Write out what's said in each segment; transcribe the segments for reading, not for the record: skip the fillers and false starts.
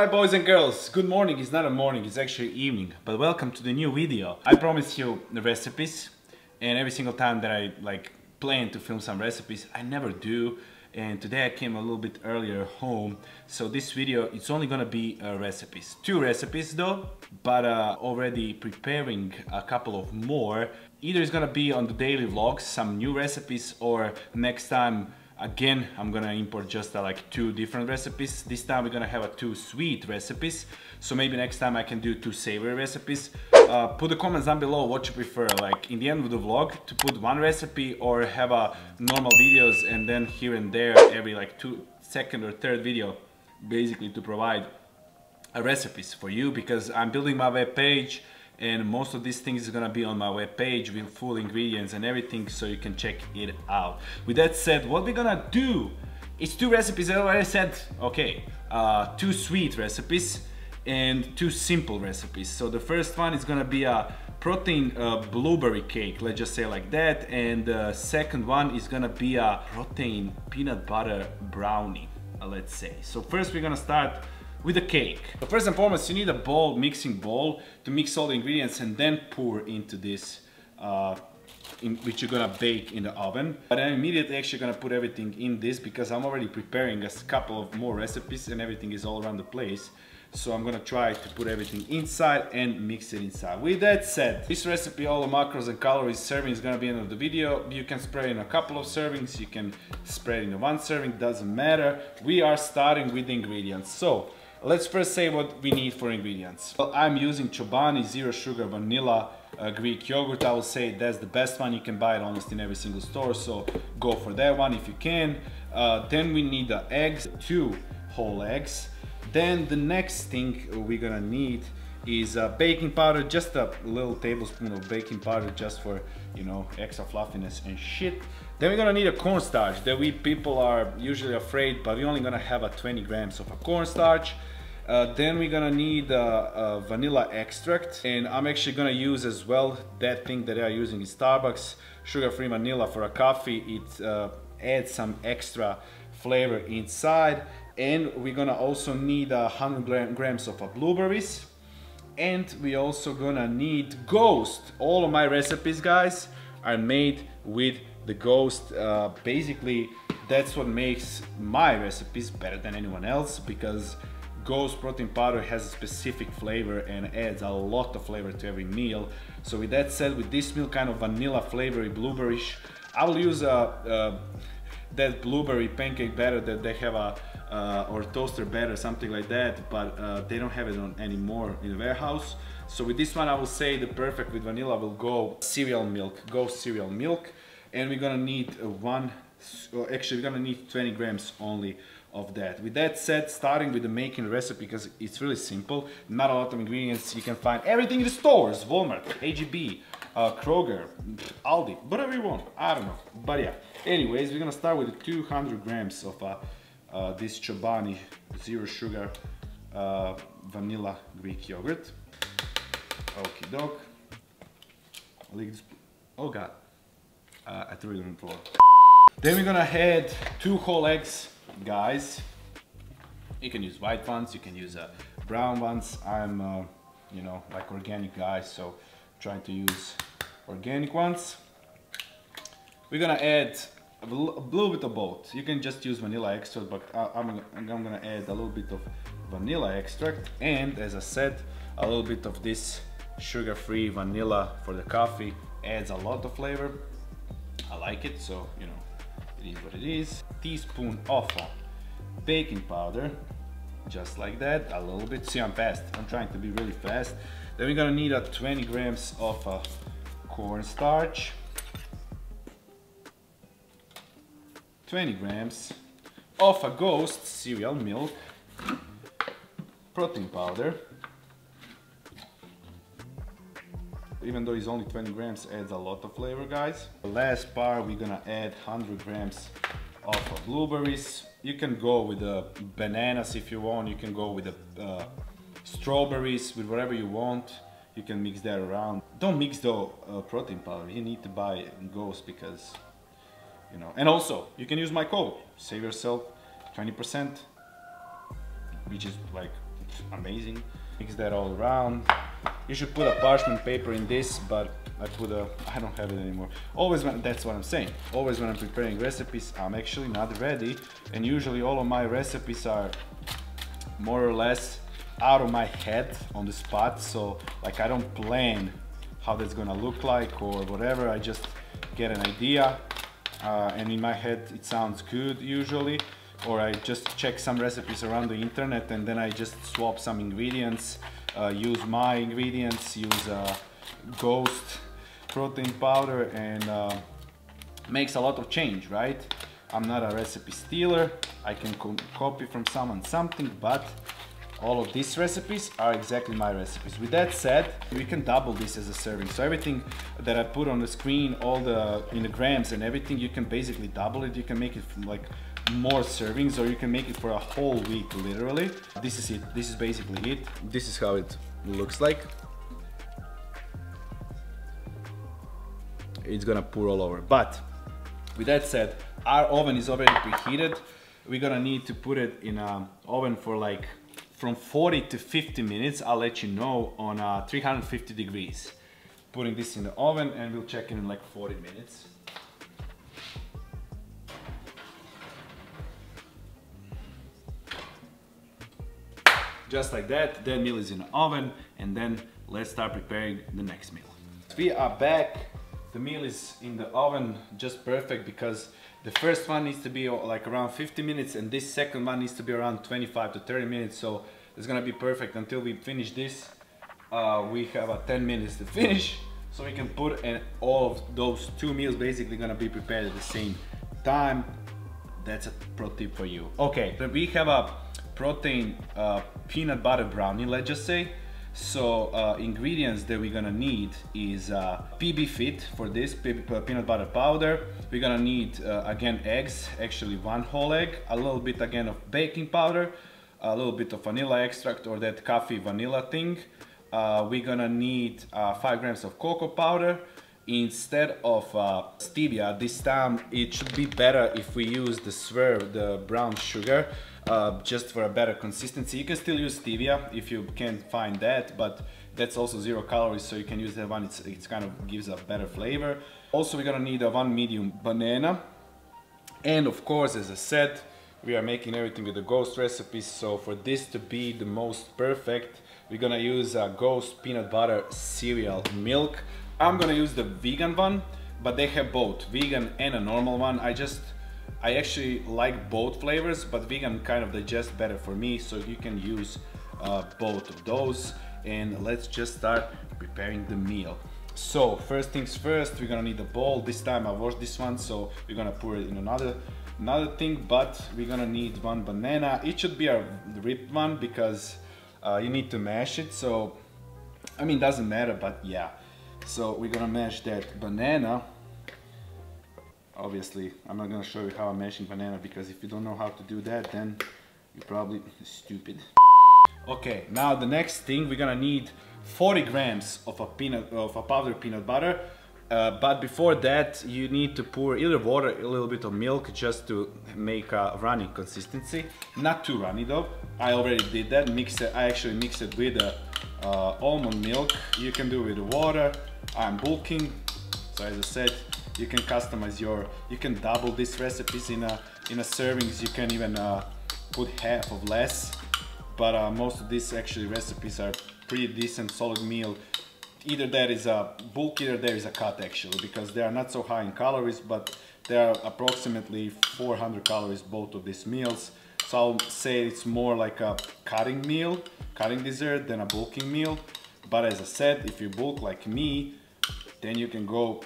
Alright boys and girls, good morning. It's not a morning, it's actually evening, but welcome to the new video. I promised you the recipes, and every single time that I plan to film some recipes, I never do, and today I came a little bit earlier home, so this video, it's only gonna be recipes. Two recipes though, but already preparing a couple of more. Either it's gonna be on the daily vlogs, some new recipes, or next time again, I'm gonna import just two different recipes. This time we're gonna have two sweet recipes. So maybe next time I can do two savory recipes. Put the comments down below what you prefer, in the end of the vlog to put one recipe or have normal videos and then here and there every second or third video basically to provide recipes for you, because I'm building my web page and most of these things is gonna be on my webpage with full ingredients and everything, so you can check it out. With that said, what we're gonna do is two recipes, I already said, okay, two sweet recipes and two simple recipes. So the first one is gonna be a protein blueberry cake, let's just say like that, and the second one is gonna be a protein peanut butter brownie, let's say. So first we're gonna start with the cake. But first and foremost, you need a bowl, mixing bowl, to mix all the ingredients and then pour into this, which you're gonna bake in the oven. But I'm immediately actually gonna put everything in this because I'm already preparing a couple of more recipes and everything is all around the place. So I'm gonna try to put everything inside and mix it inside. With that said, this recipe, all the macros and calories, serving is gonna be end of the video. You can spread in a couple of servings, you can spread in one serving, doesn't matter. We are starting with the ingredients. So let's first say what we need for ingredients. Well, I'm using Chobani zero sugar vanilla Greek yogurt. I will say that's the best one. You can buy it almost in every single store, so go for that one if you can. Then we need the eggs, 2 whole eggs. Then the next thing we're gonna need is baking powder, just a little tablespoon of baking powder just for, you know, extra fluffiness and shit. Then we're gonna need a cornstarch that we people are usually afraid, but we're only gonna have 20 grams of a cornstarch. Then we're gonna need vanilla extract, and I'm actually gonna use as well that thing that they are using in Starbucks, sugar-free vanilla for a coffee. It adds some extra flavor inside. And we're gonna also need 100 grams of blueberries. And we also gonna need Ghost. All of my recipes, guys, are made with the Ghost. Basically, that's what makes my recipes better than anyone else, because Ghost protein powder has a specific flavor and adds a lot of flavor to every meal. So with that said, with this meal, kind of vanilla flavory, blueberry-ish, I will use that blueberry pancake batter that they have or toaster batter, something like that, but they don't have it anymore in the warehouse. So with this one, I will say the perfect with vanilla will go cereal milk, Ghost cereal milk. And we're gonna need actually we're gonna need 20 grams only of that. With that said, starting with the making recipe, because it's really simple, not a lot of ingredients. You can find everything in the stores, Walmart, AGB, Kroger, Aldi, whatever you want, I don't know. But yeah, anyways, we're gonna start with 200 grams of this Chobani zero sugar vanilla Greek yogurt. Okie doke. Oh god, I threw it on the floor. Then we're gonna add 2 whole eggs, guys. You can use white ones, you can use brown ones. I'm, you know, organic guy, so trying to use organic ones. We're gonna add a little bit of both. You can just use vanilla extract, but I'm gonna add a little bit of vanilla extract and, as I said, a little bit of this sugar-free vanilla for the coffee. Adds a lot of flavor. I like it, so you know, it is what it is. Teaspoon of baking powder, just like that, a little bit. See, I'm fast, I'm trying to be really fast. Then we're gonna need 20 grams of cornstarch. 20 grams of Ghost cereal milk, protein powder. Even though it's only 20 grams, adds a lot of flavor, guys. The last part, we're gonna add 100 grams of blueberries. You can go with the bananas if you want, you can go with the strawberries, with whatever you want. You can mix that around. Don't mix though protein powder, you need to buy Ghost, because you know, and also you can use my code, save yourself 20%, which is amazing. Mix that all around. You should put a parchment paper in this, but I put a, I don't have it anymore. Always when, that's what I'm saying. Always when I'm preparing recipes, I'm actually not ready. And usually all of my recipes are more or less out of my head on the spot. So like I don't plan how that's gonna look like or whatever. I just get an idea and in my head it sounds good usually. Or I just check some recipes around the internet and then I just swap some ingredients, use my ingredients, use Ghost protein powder and makes a lot of change, right? I'm not a recipe stealer. I can copy from someone something, but all of these recipes are exactly my recipes. With that said, we can double this as a serving. So everything that I put on the screen, all the in the grams and everything, you can basically double it. You can make it like more servings, or you can make it for a whole week, literally. This is it. This is basically it. This is how it looks like. It's gonna pour all over. But with that said, our oven is already preheated. We're gonna need to put it in an oven for like from 40 to 50 minutes. I'll let you know on 350 degrees. Putting this in the oven and we'll check in like 40 minutes. Just like that, that meal is in the oven, and then let's start preparing the next meal. We are back. The meal is in the oven just perfect because the first one needs to be like around 50 minutes and this second one needs to be around 25 to 30 minutes. So it's gonna be perfect until we finish this. We have 10 minutes to finish. So we can put in all of those two meals basically gonna be prepared at the same time. That's a pro tip for you. Okay, so we have a protein peanut butter brownie, let's just say. So ingredients that we're gonna need is PB Fit for this, peanut butter powder. We're gonna need again eggs, actually one whole egg, a little bit again of baking powder, a little bit of vanilla extract or that coffee vanilla thing. We're gonna need 5 grams of cocoa powder. Instead of stevia, this time it should be better if we use the Swerve, the brown sugar, just for a better consistency. You can still use stevia if you can't find that, but that's also 0 calories, so you can use that one. It's kind of gives a better flavor. Also, we're gonna need 1 medium banana. And of course, as I said, we are making everything with the Ghost recipes, so for this to be the most perfect, we're gonna use a Ghost peanut butter cereal milk. I'm gonna use the vegan one, but they have both, vegan and a normal one. I actually like both flavors, but vegan kind of digests better for me, so you can use both of those. And let's just start preparing the meal. So first things first, we're gonna need a bowl. This time I washed this one, so we're gonna pour it in another thing, but we're gonna need 1 banana. It should be a ripped one because you need to mash it, so, I mean, doesn't matter, but yeah. So we're gonna mash that banana. Obviously, I'm not gonna show you how I'm mashing banana because if you don't know how to do that, then you're probably stupid. Okay, now the next thing, we're gonna need 40 grams of a powdered peanut butter. But before that, you need to pour either water, a little bit of milk, just to make a runny consistency. Not too runny though. I already did that. I actually mixed it with almond milk. You can do it with water. I'm bulking, so as I said, you can customize you can double these recipes in a servings. You can even put half of less, but most of these actually recipes are pretty decent, solid meal. Either that is a bulk, either there is a cut actually, because they are not so high in calories, but they are approximately 400 calories both of these meals. So I'll say it's more like a cutting meal, cutting dessert than a bulking meal. But as I said, if you bulk like me, then you can go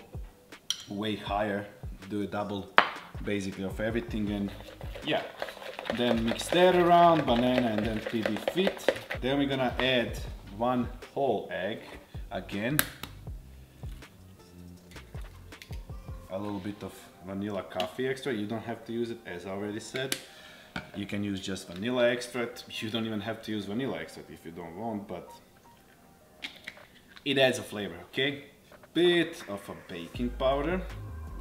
way higher, do a double basically of everything, and yeah. Then mix that around, banana and then PB Fit. Then we're gonna add 1 whole egg. Again, a little bit of vanilla coffee extract. You don't have to use it, as I already said. You can use just vanilla extract. You don't even have to use vanilla extract if you don't want, but it adds a flavor, okay? Bit of a baking powder,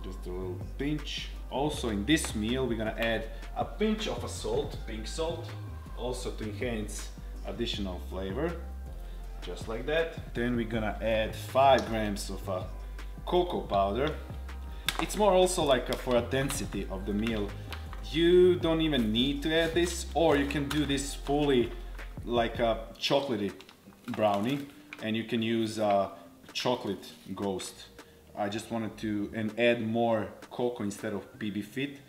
just a little pinch. Also in this meal, we're gonna add a pinch of a salt, pink salt, also to enhance additional flavor, just like that. Then we're gonna add 5 grams of cocoa powder. It's more also like for a density of the meal. You don't even need to add this, or you can do this fully like a chocolatey brownie, and you can use chocolate Ghost. I just wanted to and add more cocoa instead of PB Fit,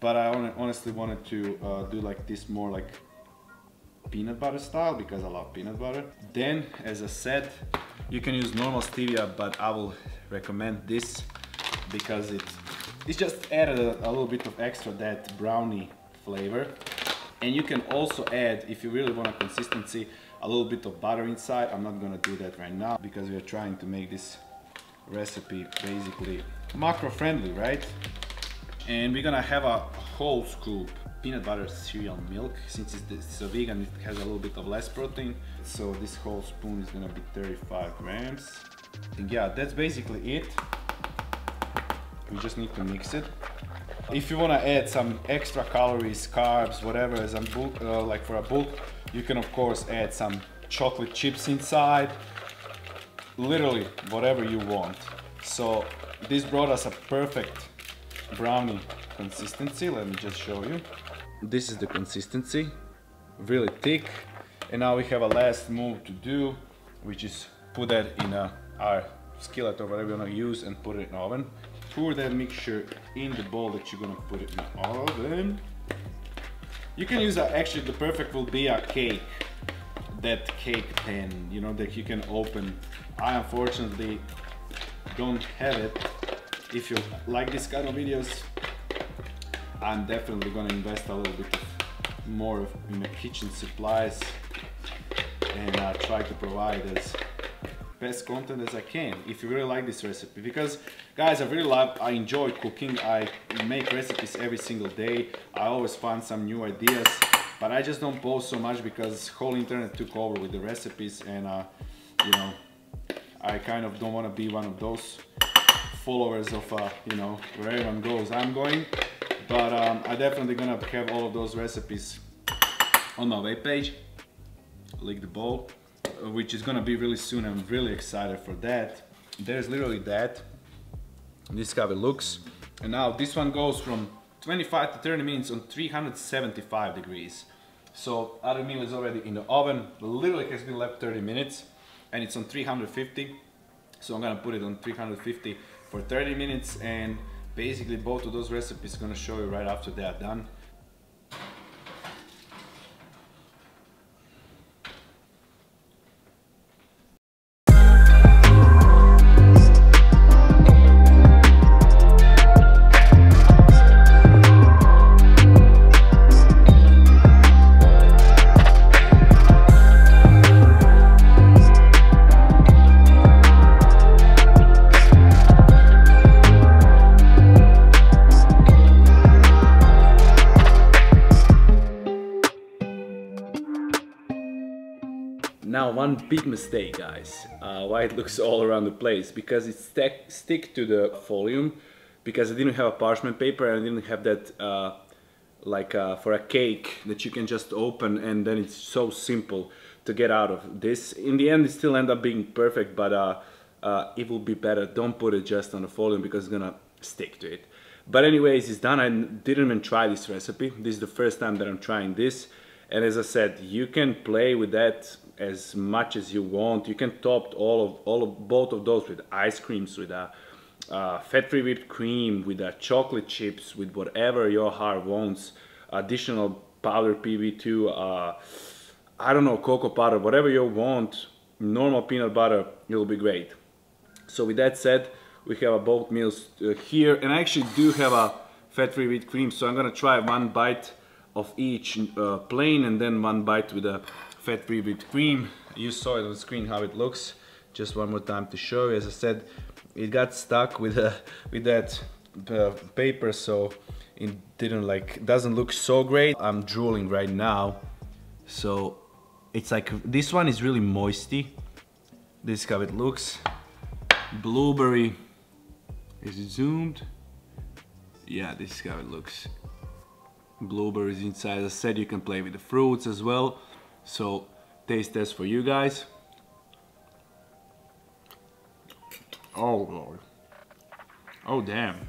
but I honestly wanted to do like this more like peanut butter style, because I love peanut butter. Then, as I said, you can use normal stevia, but I will recommend this because it's just added a little bit of extra that brownie flavor. And you can also add, if you really want a consistency, a little bit of butter inside. I'm not gonna do that right now because we are trying to make this recipe basically macro-friendly, right? And we're gonna have a whole scoop peanut butter cereal milk. Since it's a vegan, it has a little bit of less protein, so this whole spoon is gonna be 35 grams. And yeah, that's basically it. We just need to mix it. If you want to add some extra calories, carbs, whatever, as a bulk, like for a bulk, you can of course add some chocolate chips inside, literally whatever you want. So this brought us a perfect brownie consistency. Let me just show you. This is the consistency, really thick. And now we have a last move to do, which is put that in our skillet or whatever you want to use and put it in the oven. Pour that mixture in the bowl that you're gonna put it in the oven. You can use actually the perfect will be a cake, that cake pan, you know, that you can open. I unfortunately don't have it. If you like this kind of videos, I'm definitely gonna invest a little bit more in the kitchen supplies and try to provide as best content as I can if you really like this recipe, because guys, I enjoy cooking. I make recipes every single day. I always find some new ideas, but I just don't post so much because whole internet took over with the recipes, and you know, I kind of don't want to be one of those followers of you know, where everyone goes I'm going, but I'm definitely gonna have all of those recipes on my webpage. Lick the bowl, which is gonna be really soon. I'm really excited for that. There's literally that. This is how it looks. And now this one goes from 25 to 30 minutes on 375 degrees. So our meal is already in the oven, literally has been left 30 minutes and it's on 350. So I'm gonna put it on 350 for 30 minutes, and basically both of those recipes gonna show you right after they are done. Now, one big mistake, guys, why it looks all around the place, because it stick to the folium, because I didn't have a parchment paper and I didn't have that like for a cake that you can just open, and then it's so simple to get out of this. In the end, it still end up being perfect, but it will be better. Don't put it just on the folium because it's gonna stick to it. But anyways, it's done. I didn't even try this recipe. This is the first time that I'm trying this. And as I said, you can play with that as much as you want. You can top both of those with ice creams, with fat-free whipped cream, with chocolate chips, with whatever your heart wants. Additional powder, PB2, I don't know, cocoa powder, whatever you want. Normal peanut butter, it'll be great. So with that said, we have both meals here, and I actually do have a fat-free whipped cream, so I'm gonna try one bite of each plain and then one bite with a fat-free whipped cream. You saw it on the screen how it looks. Just one more time to show you. As I said, it got stuck with that paper, so it didn't doesn't look so great. I'm drooling right now. So it's like, this one is really moisty. This is how it looks. Blueberry, is it zoomed? Yeah, this is how it looks. Blueberries inside. As I said, you can play with the fruits as well. So taste test for you guys. Oh Lord. Oh damn.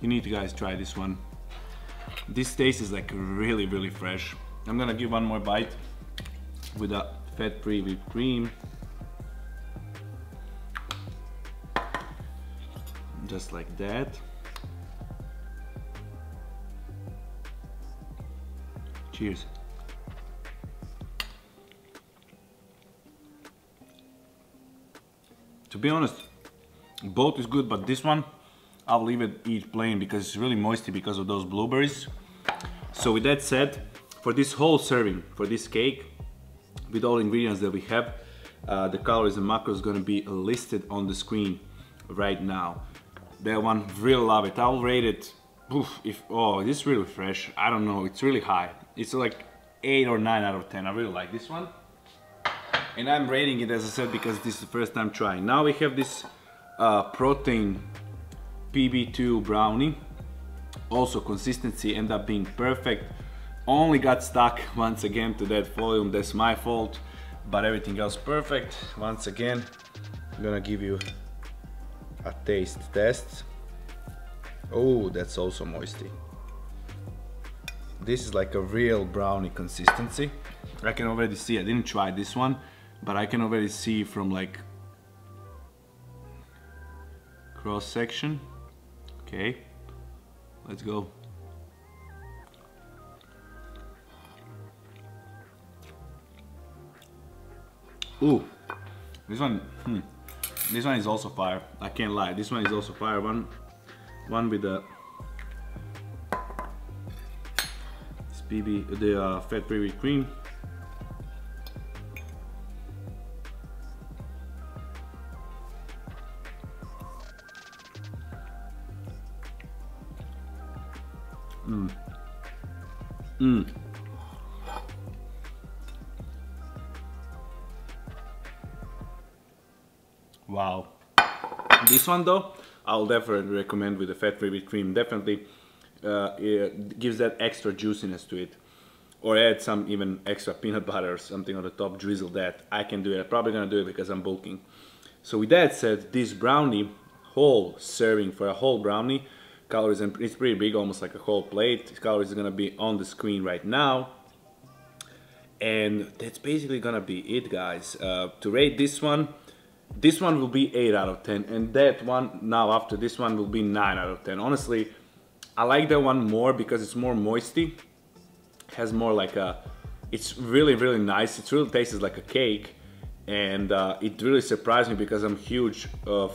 You need to guys try this one. This taste is like really, really fresh. I'm gonna give one more bite with a fat-free whipped cream. Just like that. Cheers. To be honest, both is good, but this one I'll leave it eat plain because it's really moisty because of those blueberries. So with that said, for this whole serving, for this cake, with all ingredients that we have, the calories and macros is gonna be listed on the screen right now. That one, really love it. I'll rate it, oof, oh, this is really fresh. I don't know, it's really high. It's like 8 or 9 out of 10. I really like this one. And I'm rating it, as I said, because this is the first time trying. Now we have this protein PB2 brownie. Also consistency ended up being perfect. Only got stuck once again to that volume. That's my fault, but everything else perfect. Once again, I'm gonna give you a taste test. Oh, that's also moisty. This is like a real brownie consistency. I can already see, I didn't try this one, but I can already see from like cross section. Okay, let's go. Ooh, this one, this one is also fire. I can't lie, this one is also fire. One with the PB, the fat-free whipped cream. Wow. This one though, I'll definitely recommend with the fat-free whipped cream. Definitely. It gives that extra juiciness to it, or add some even extra peanut butter or something on the top, drizzle that. I can do it. I'm probably gonna do it because I'm bulking. So with that said, this brownie, whole serving for a whole brownie, calories, and it's pretty big, almost like a whole plate. Its calories are gonna be on the screen right now, and that's basically gonna be it, guys. To rate this one will be 8 out of 10, and that one now after this one will be 9 out of 10. Honestly, I like that one more because it's more moisty, has more like a, it's really, really nice. It really tastes like a cake, and it really surprised me because I'm a huge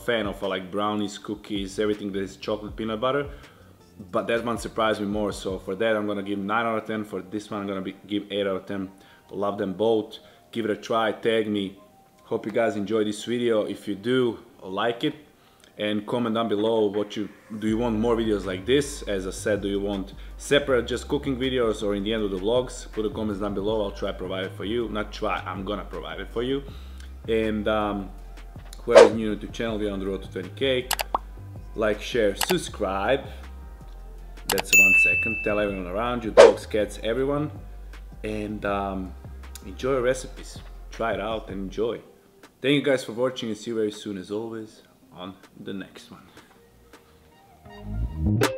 fan of like brownies, cookies, everything that is chocolate peanut butter, but that one surprised me more. So for that, I'm gonna give 9 out of 10. For this one, I'm gonna give 8 out of 10. Love them both. Give it a try, tag me. Hope you guys enjoy this video. If you do, like it. And comment down below what do you want more videos like this. As I said, do you want separate just cooking videos or in the end of the vlogs? Put the comments down below. I'll try provide it for you. Not try, I'm gonna provide it for you. And whoever is new to the channel, we're on the road to 20k. Like, share, subscribe. That's 1 second. Tell everyone around you, dogs, cats, everyone. And enjoy recipes. Try it out and enjoy. Thank you guys for watching, and see you very soon as always on the next one.